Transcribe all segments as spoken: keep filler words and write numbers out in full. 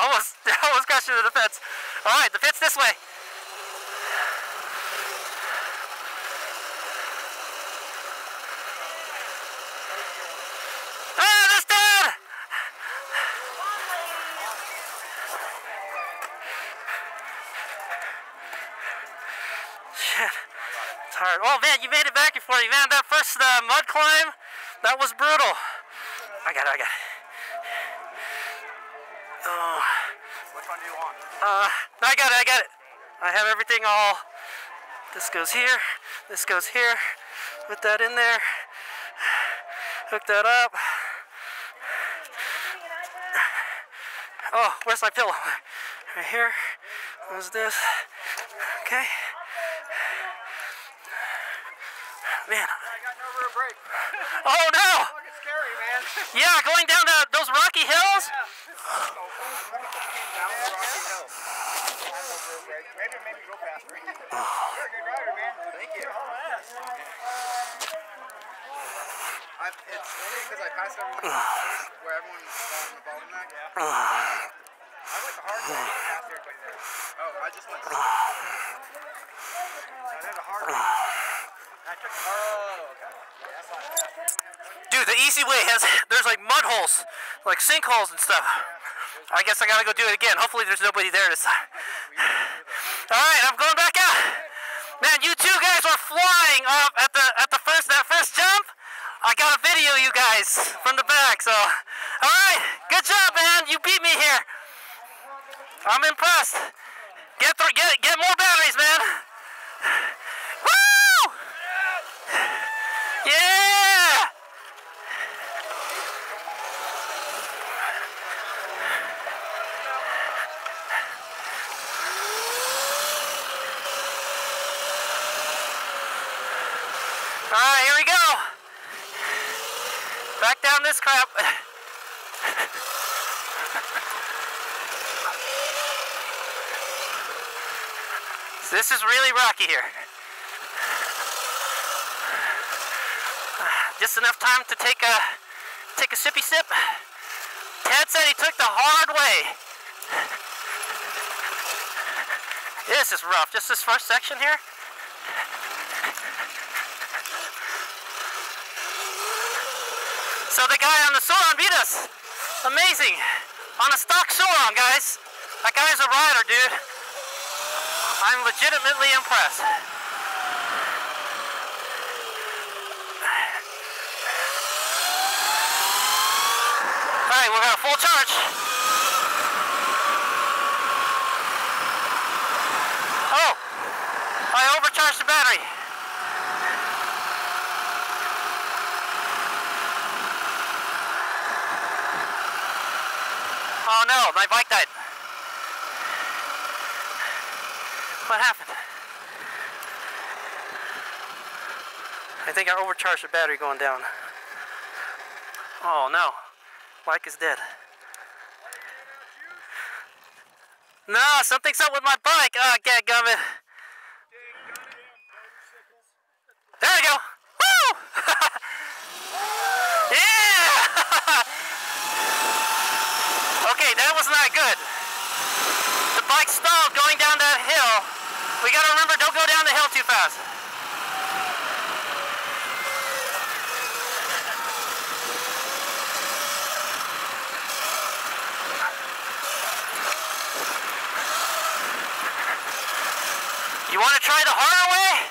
Almost, almost crashed into the fence. All right, the fence this way. Ah, that's dead! Shit, it's hard. Oh man, you made it back before you, man. That first uh, mud climb, that was brutal. I got it, I got it. Oh. Which one do you want? Uh, no, I got it, I got it. I have everything all. This goes here, this goes here. Put that in there. Hook that up. Oh, where's my pillow? Right here. What's this? Okay. Man. I got no real brake. Oh no! It's scary, man. Yeah, going down the, those rocky hills. Yeah. Dude, the easy way has, there's like mud holes, like sinkholes and stuff. I guess I gotta go do it again. Hopefully there's nobody there this time. Alright, I'm going back out. Man, you two guys were flying up at the at the first that first jump. I got a video you guys from the back, so alright, good job man, you beat me here. I'm impressed. Get th get get more batteries, man. Woo! Yeah! Alright, here we go. Back down this crap. This is really rocky here. Just enough time to take a take a sippy sip. Ted said he took the hard way. This is rough. Just this first section here. So the guy on the Sur Ron beat us. Amazing. On a stock Sur Ron, guys. That guy's a rider, dude. I'm legitimately impressed. All right, we're at full charge. Oh, I overcharged the battery. Oh no, my bike died. What happened? I think I overcharged the battery going down. Oh no, bike is dead. No, something's up with my bike. Oh, dadgummit. There we go. Woo! Yeah! Okay, that was not good. The bike stalled going down that hill. We gotta remember, don't go down the hill too fast. You wanna try the harder way?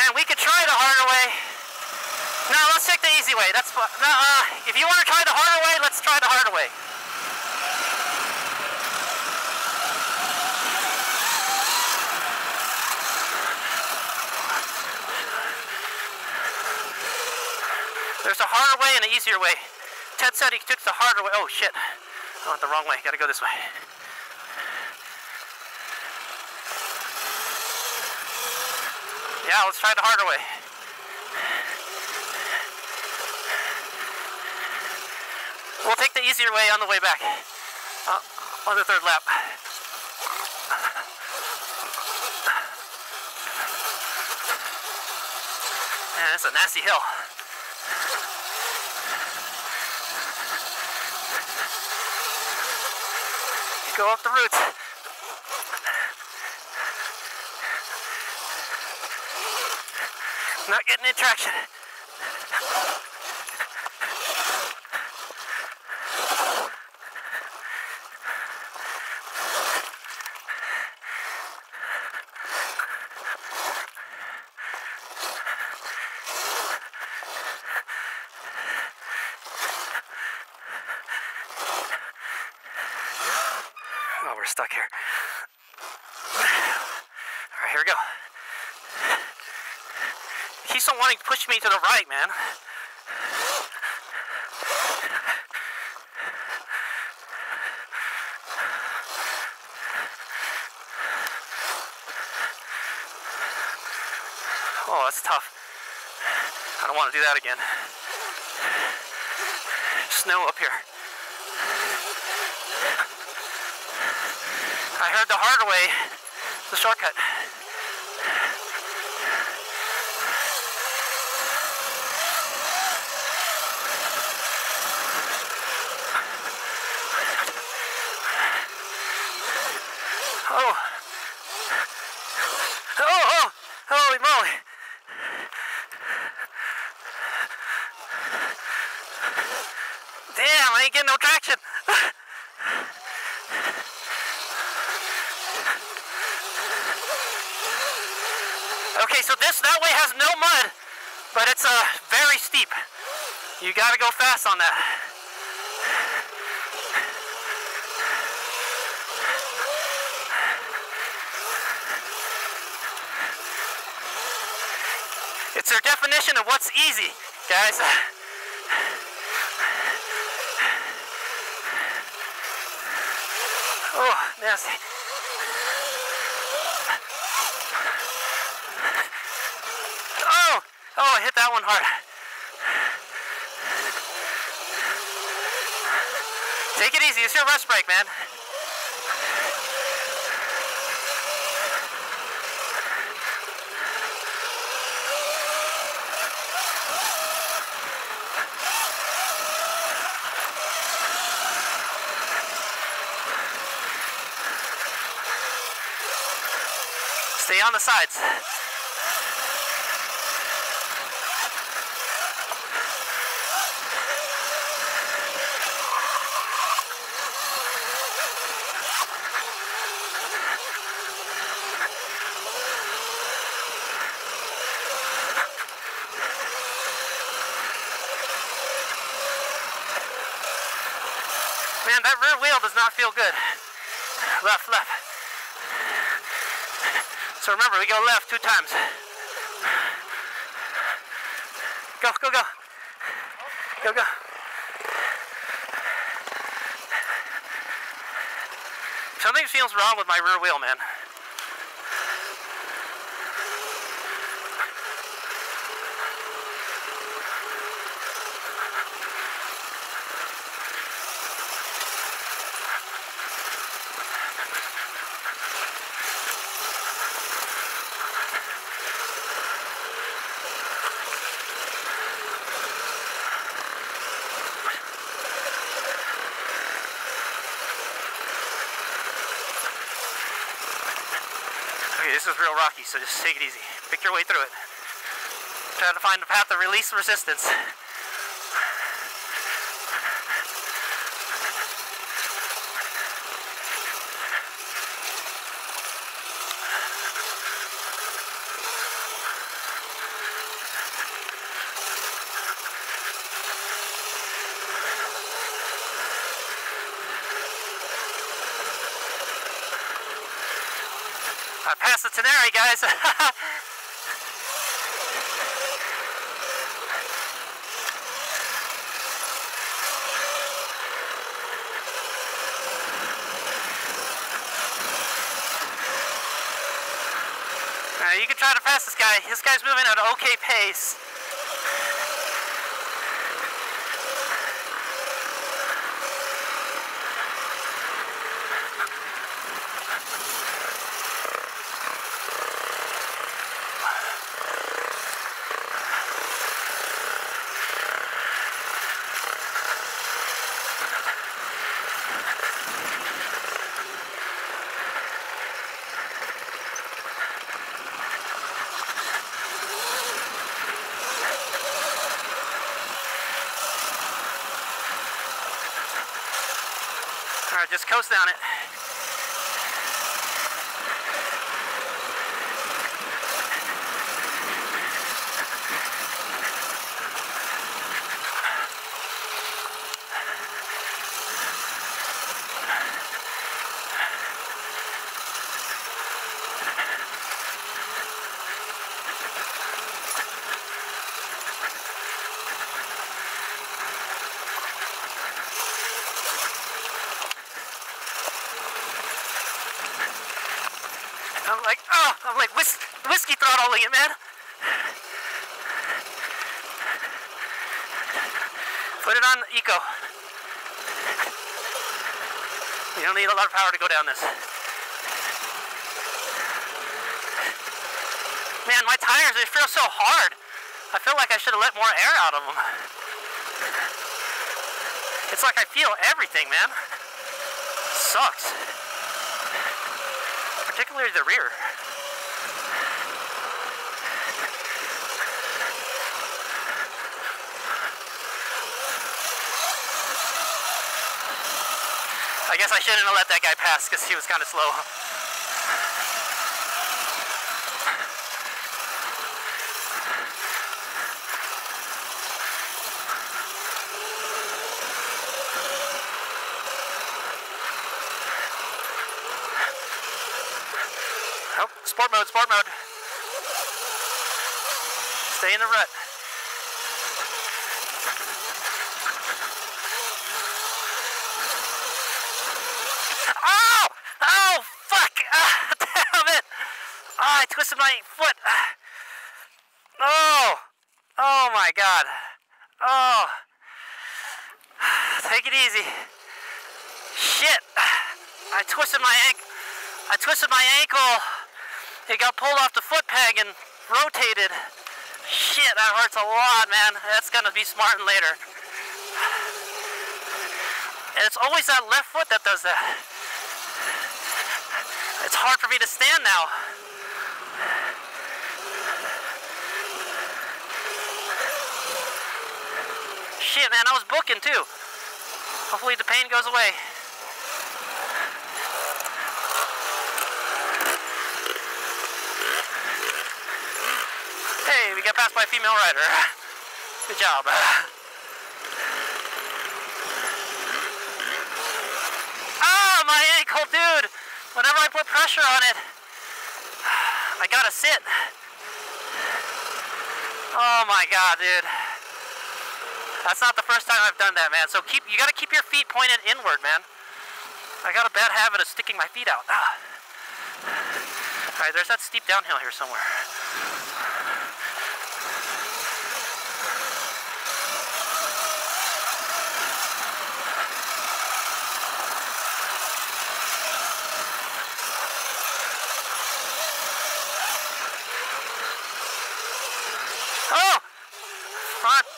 Man, we could try the harder way. No, let's take the easy way. That's fun. No, uh, if you wanna try the harder way, let's try the harder way. There's a harder way and an easier way. Ted said he took the harder way. Oh shit, I went the wrong way, gotta go this way. Yeah, let's try the harder way. We'll take the easier way on the way back. Uh, on the third lap. Man, that's a nasty hill. Go up the roots. Not getting any traction. Stuck here. All right, here we go. He keeps on wanting to push me to the right, man. Oh, that's tough. I don't want to do that again. Snow up here. I heard the hard way, the shortcut. Oh. Oh, oh, holy moly. Damn, I ain't getting no traction. Okay, so this, that way has no mud, but it's uh, very steep. You gotta go fast on that. It's their definition of what's easy, guys. Oh, nasty. Oh, I hit that one hard. Take it easy. It's your rest break, man. Stay on the sides. Man, that rear wheel does not feel good. Left, left. So remember, we go left two times. Go, go, go. Go, go. Something feels wrong with my rear wheel, man. This is real rocky, so just take it easy. Pick your way through it. Try to find a path to release resistance. I passed the Tenere, guys. All right, you can try to pass this guy. This guy's moving at an okay pace. All right, just coast down it. I'm like, oh, I'm like whis whiskey throttling it, man. Put it on eco. You don't need a lot of power to go down this. Man, my tires, they feel so hard. I feel like I should have let more air out of them. It's like I feel everything, man. It sucks. Particularly the rear. I guess I shouldn't have let that guy pass because he was kind of slow. Oh, sport mode, sport mode. Stay in the rut. Oh! Oh, fuck! Ah, damn it! Oh, I twisted my foot. Oh! Oh, my God. Oh. Take it easy. Shit. I twisted my ankle. I twisted my ankle. It got pulled off the foot peg and rotated. Shit, that hurts a lot, man. That's gonna be smarting later. And it's always that left foot that does that. It's hard for me to stand now. Shit, man, I was booking too. Hopefully the pain goes away. Hey, we got past my female rider. Good job. Oh, my ankle, dude. Whenever I put pressure on it, I gotta sit. Oh my God, dude. That's not the first time I've done that, man. So keep, you gotta keep your feet pointed inward, man. I got a bad habit of sticking my feet out. Ah. All right, there's that steep downhill here somewhere.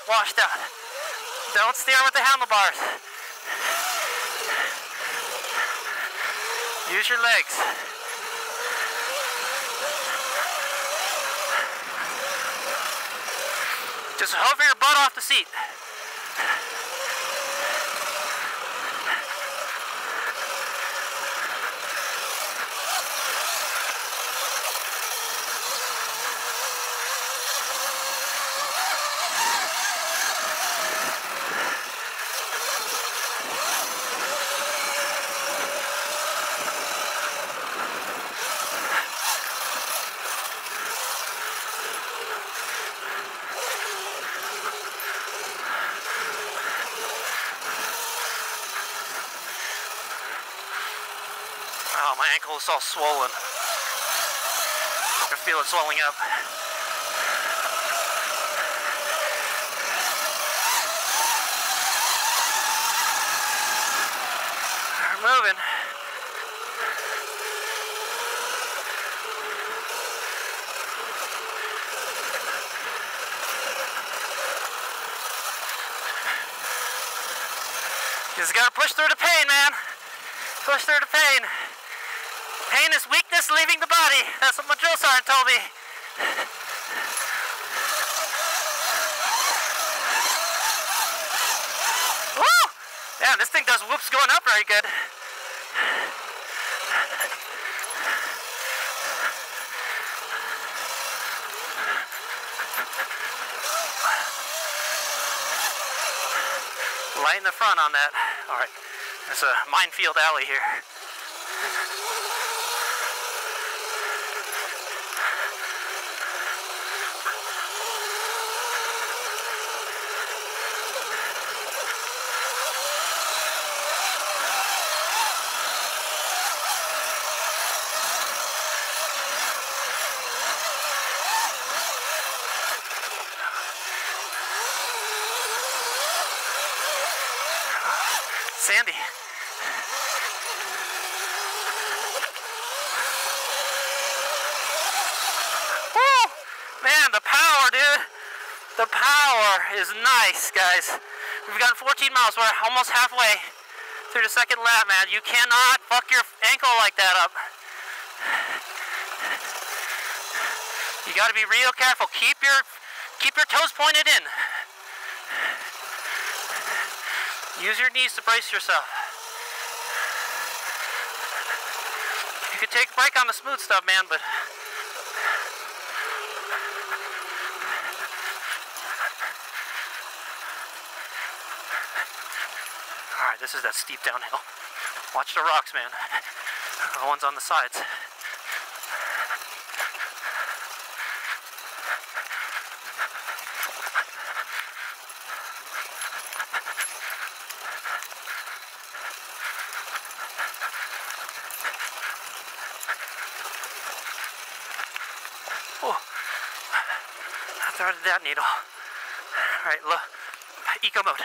Washed out. Don't steer with the handlebars. Use your legs. Just hover your butt off the seat. My ankle is all swollen. I can feel it swelling up. We're moving. Just gotta push through the pain, man. Push through the pain. Pain is weakness leaving the body. That's what my drill sergeant told me. Woo! Damn, this thing does whoops going up very good. Light in the front on that. All right, there's a minefield alley here. Sandy. Woo! Man, the power, dude. The power is nice, guys. We've gotten fourteen miles. We're almost halfway through the second lap, man. You cannot fuck your ankle like that up. You got to be real careful. Keep your keep your toes pointed in. Use your knees to brace yourself. You could take a break on the smooth stuff, man, but... All right, this is that steep downhill. Watch the rocks, man. The ones on the sides. Started that needle. All right, look, eco mode.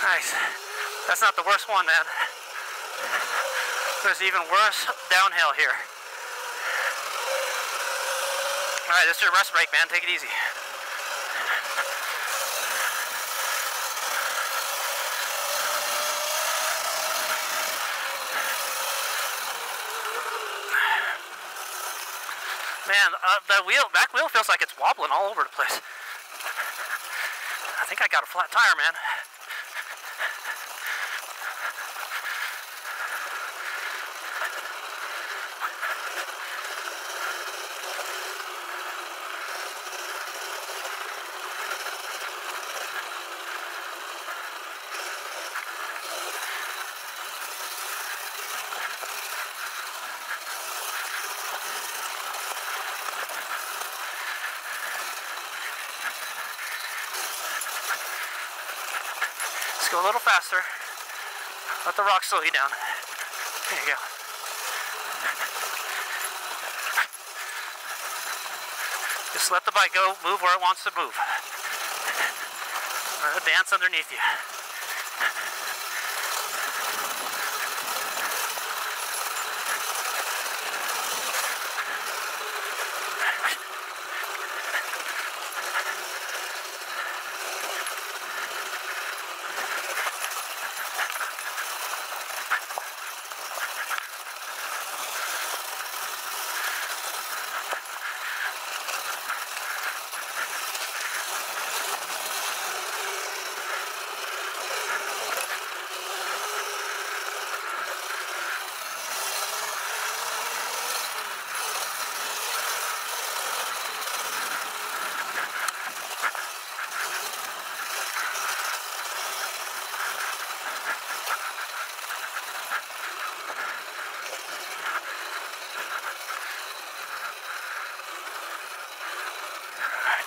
Nice. That's not the worst one, man. There's even worse downhill here. All right, this is your rest break, man. Take it easy. Man, uh, the wheel, back wheel feels like it's wobbling all over the place. I think I got a flat tire, man. Go a little faster. Let the rock slow you down. There you go. Just let the bike go, move where it wants to move. Let it dance underneath you.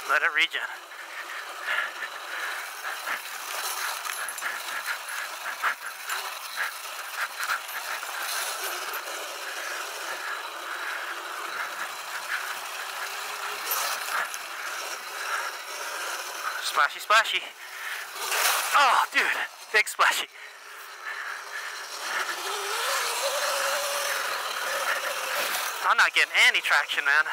Let it regen. Splashy, splashy. Oh, dude, big splashy. I'm not getting any traction, man.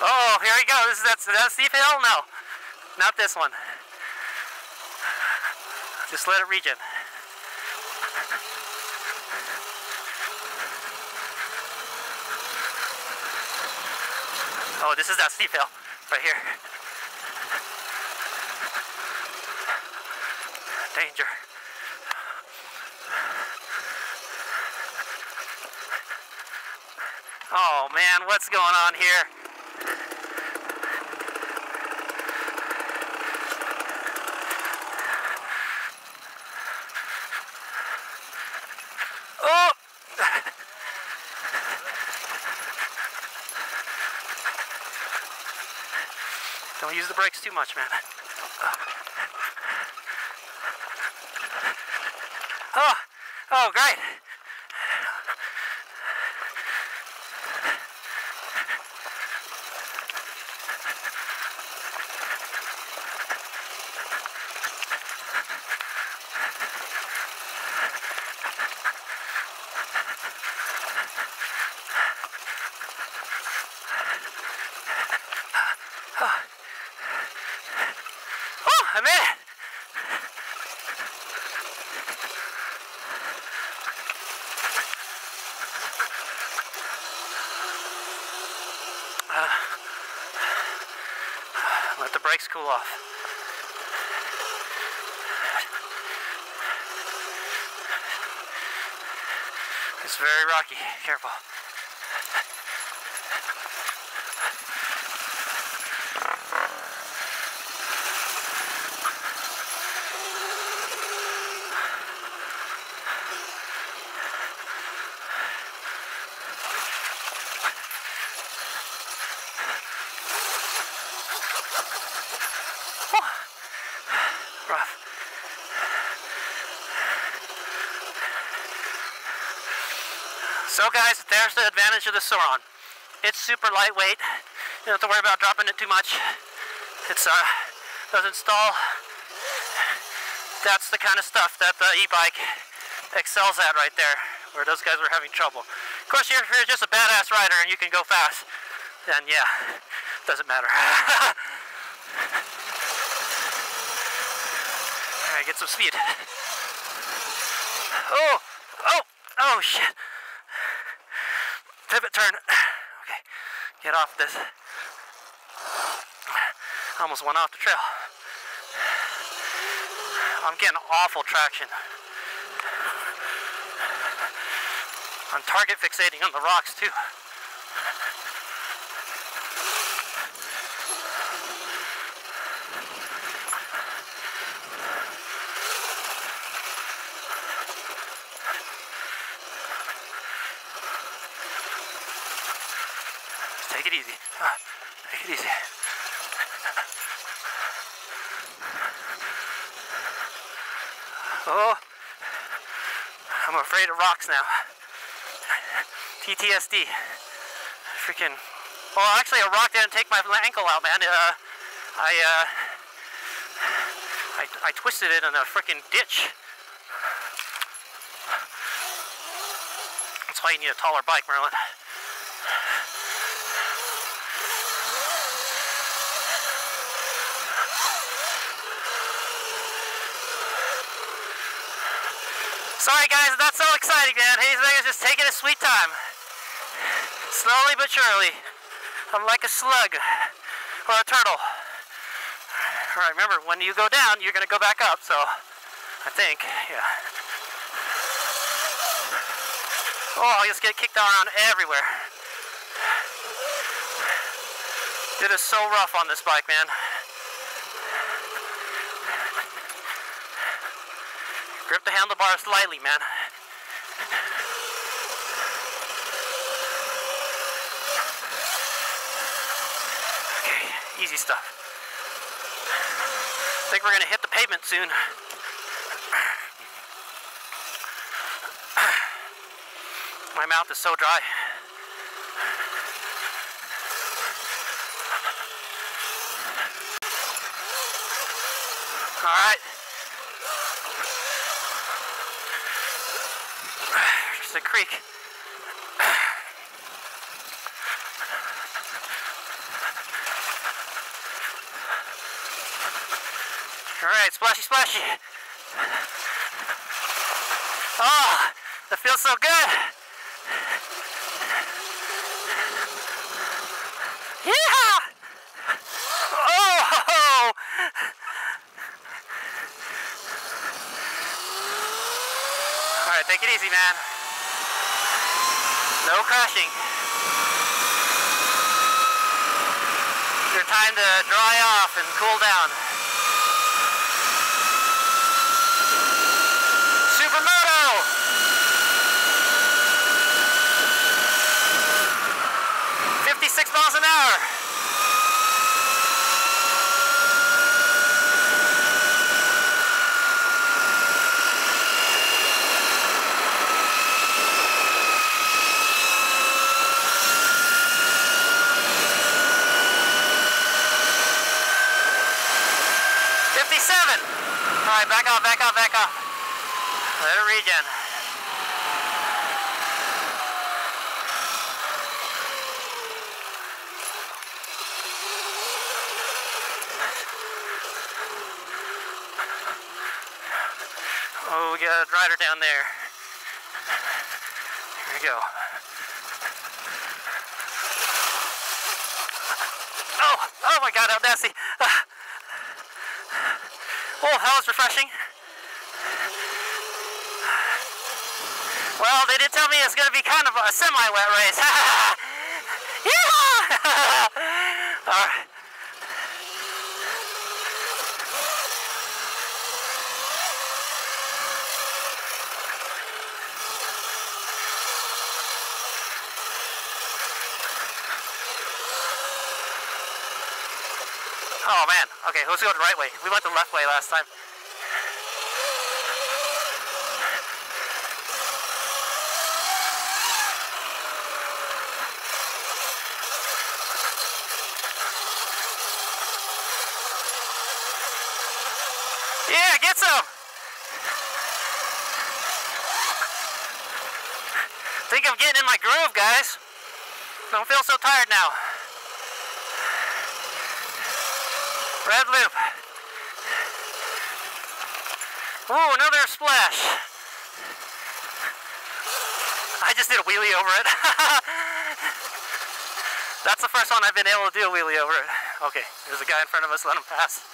Oh, here we go. This is that, that steep hill? No, not this one. Just let it regen. Oh, this is that steep hill right here. Danger. Oh man, what's going on here? Oh! Don't use the brakes too much, man. Oh, oh, great. I made it! Uh, let the brakes cool off. It's very rocky, careful. So guys, there's the advantage of the Sur Ron. It's super lightweight. You don't have to worry about dropping it too much. It's uh, doesn't stall. That's the kind of stuff that the e-bike excels at right there, where those guys were having trouble. Of course, you're, you're just a badass rider and you can go fast. Then yeah, doesn't matter. All right, get some speed. Oh, oh, oh shit. Pivot turn. Okay, get off this. Almost went off the trail. I'm getting awful traction. I'm target fixating on the rocks too. Take it easy. Uh, take it easy. Oh, I'm afraid of rocks now. P T S D. Freaking. Well, actually, a rock didn't take my ankle out, man. Uh, I, uh, I, I twisted it in a freaking ditch. That's why you need a taller bike, Merlin. Sorry guys, not so exciting, man. He's just taking his sweet time. Slowly but surely. I'm like a slug or a turtle. All right, remember, when you go down, you're gonna go back up, so I think, yeah. Oh, I just get kicked around everywhere. It is so rough on this bike, man. Grip the handlebar slightly, man. Okay, easy stuff. I think we're gonna hit the pavement soon. My mouth is so dry. All right. The creek. Alright, splashy, splashy. Oh, that feels so good. Yeah! Oh! Alright, take it easy, man. No crashing. Your time to dry off and cool down. Supermoto! fifty-six miles an hour. fifty-seven. All right, back off, back off, back off. Let it regen. Oh, we got a rider down there. Here we go. Oh, oh my God, how nasty. Oh, that was refreshing. Well, they did tell me it's going to be kind of a semi-wet race. Yeah! All right. Oh man, okay, let's go the right way. We went the left way last time. Yeah, get some! Think I'm getting in my groove, guys. Don't feel so tired now. Red loop. Ooh, another splash. I just did a wheelie over it. That's the first one I've been able to do a wheelie over it. Okay, there's a guy in front of us, let him pass.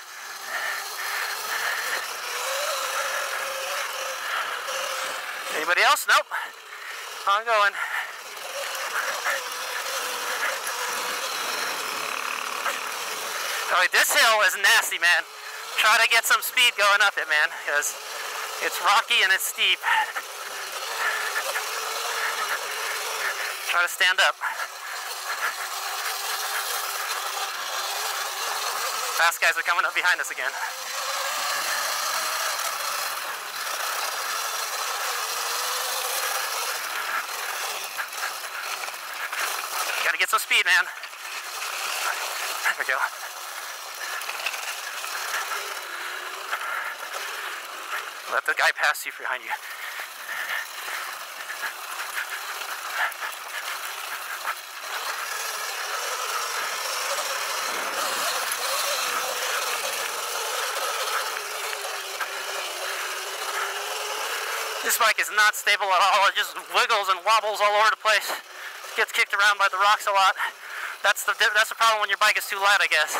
Anybody else? Nope. I'm going. Oh, this hill is nasty, man. Try to get some speed going up it, man, because it's rocky and it's steep. Try to stand up. Fast guys are coming up behind us again. Gotta get some speed, man. There we go. Let the guy pass you behind you. This bike is not stable at all. It just wiggles and wobbles all over the place. It gets kicked around by the rocks a lot. That's the that's the problem when your bike is too light, I guess.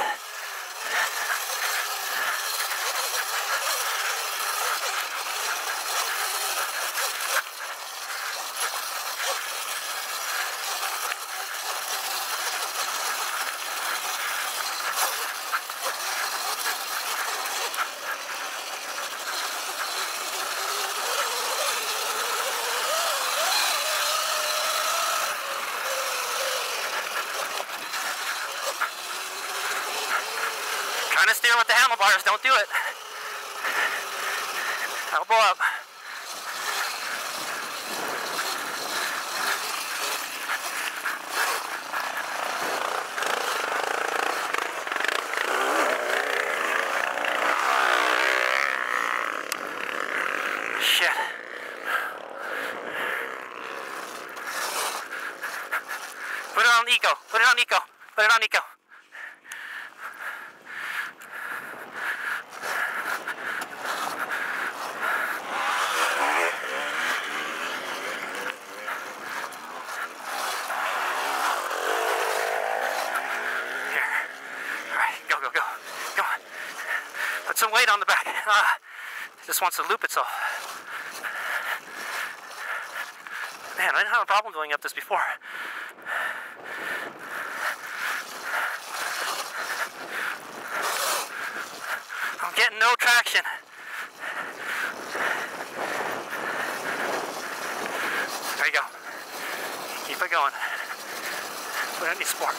Trying to steer with the handlebars, don't do it. Elbow up. Shit. Put it on eco, put it on eco, put it on eco. plate on the back. Ah, it just wants to loop itself. Man, I didn't have a problem going up this before. I'm getting no traction. There you go. Keep it going. Put any sport.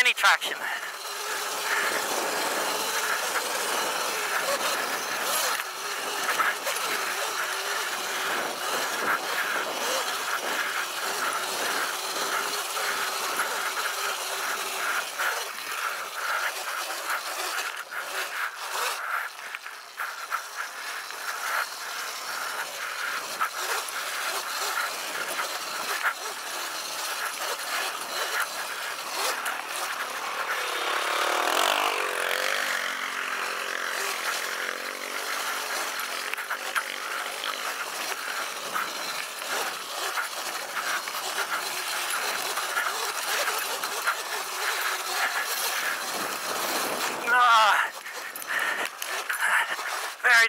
Any traction.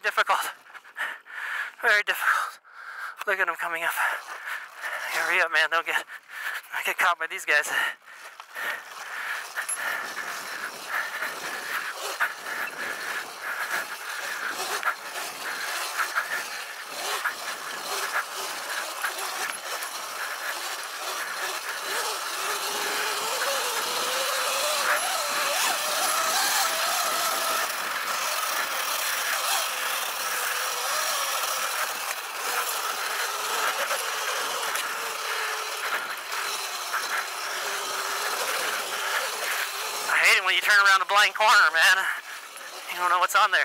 Difficult. Very difficult. Look at them coming up. Hurry up, man. Don't get, don't get caught by these guys. When you turn around a blind corner, man, you don't know what's on there.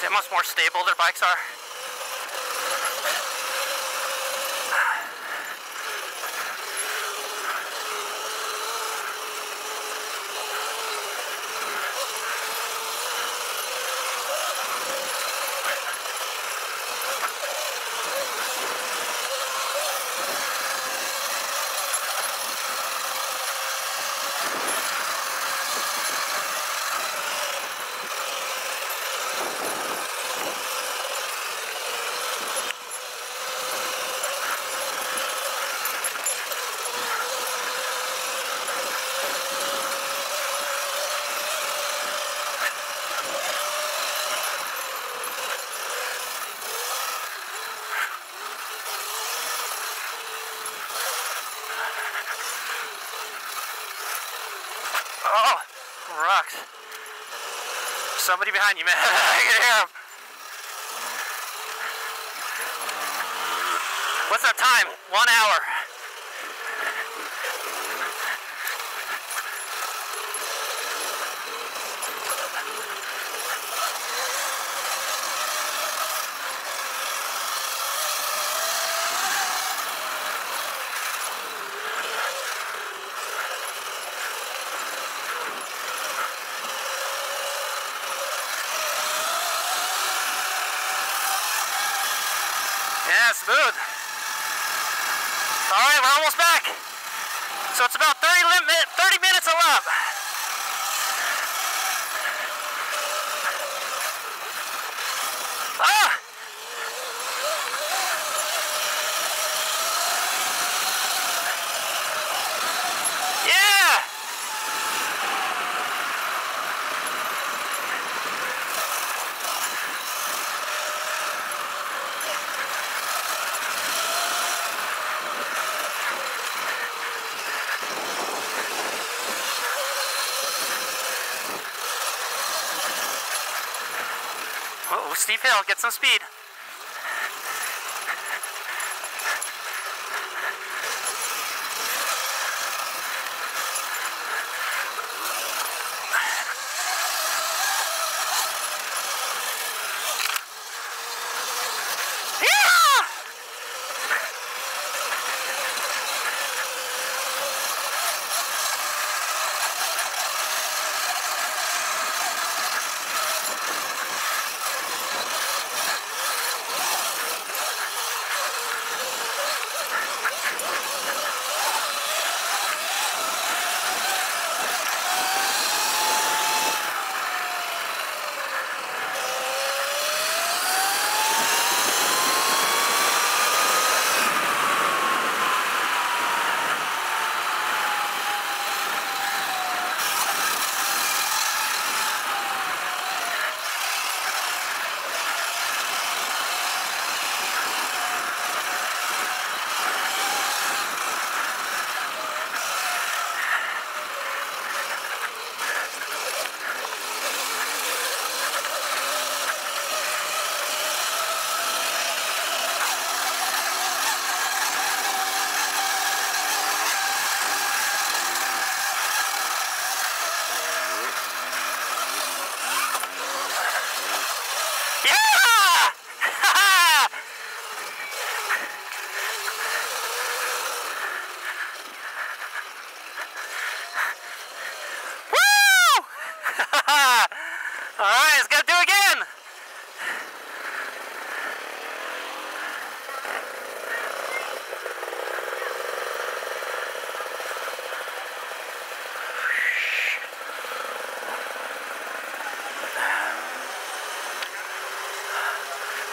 How much more stable their bikes are. Oh, rocks. Somebody behind you, man. I can hear him. What's that time? One hour. Smooth. All right, we're almost back. So it's about thirty, lim thirty minutes a lap. Ah! steep hill, get some speed.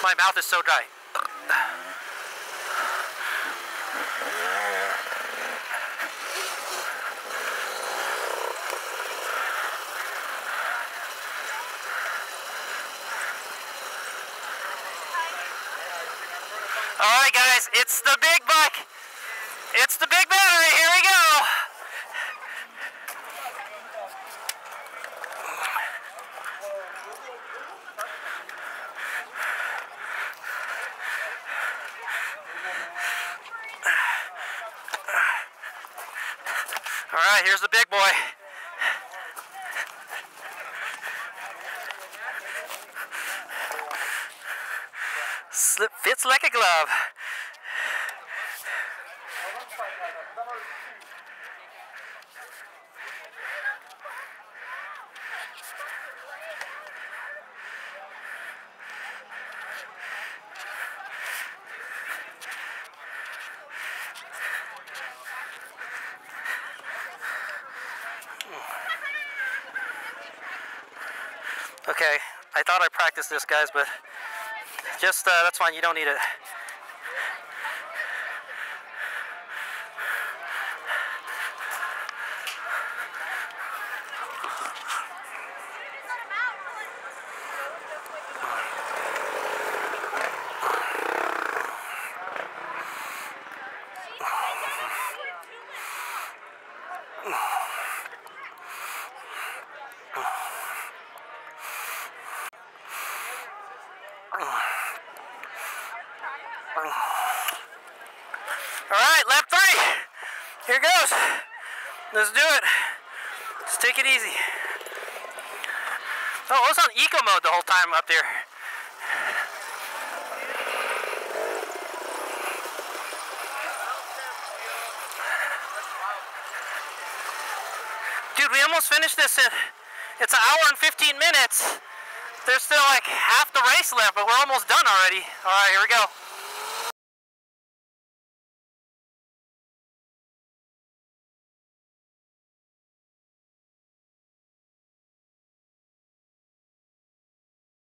My mouth is so dry. All right, guys, it's the big buck. It's the big battery. Here we go. All right, here's the big boy. Slip fits like a glove. Okay, I thought I practiced this, guys, but just, uh, that's fine, you don't need it. Alright, lap three. Here goes. Let's do it. Let's take it easy. Oh, I was on eco mode the whole time up there. Dude, we almost finished this in, it's an hour and fifteen minutes. There's still like half the race left, but we're almost done already. Alright, here we go.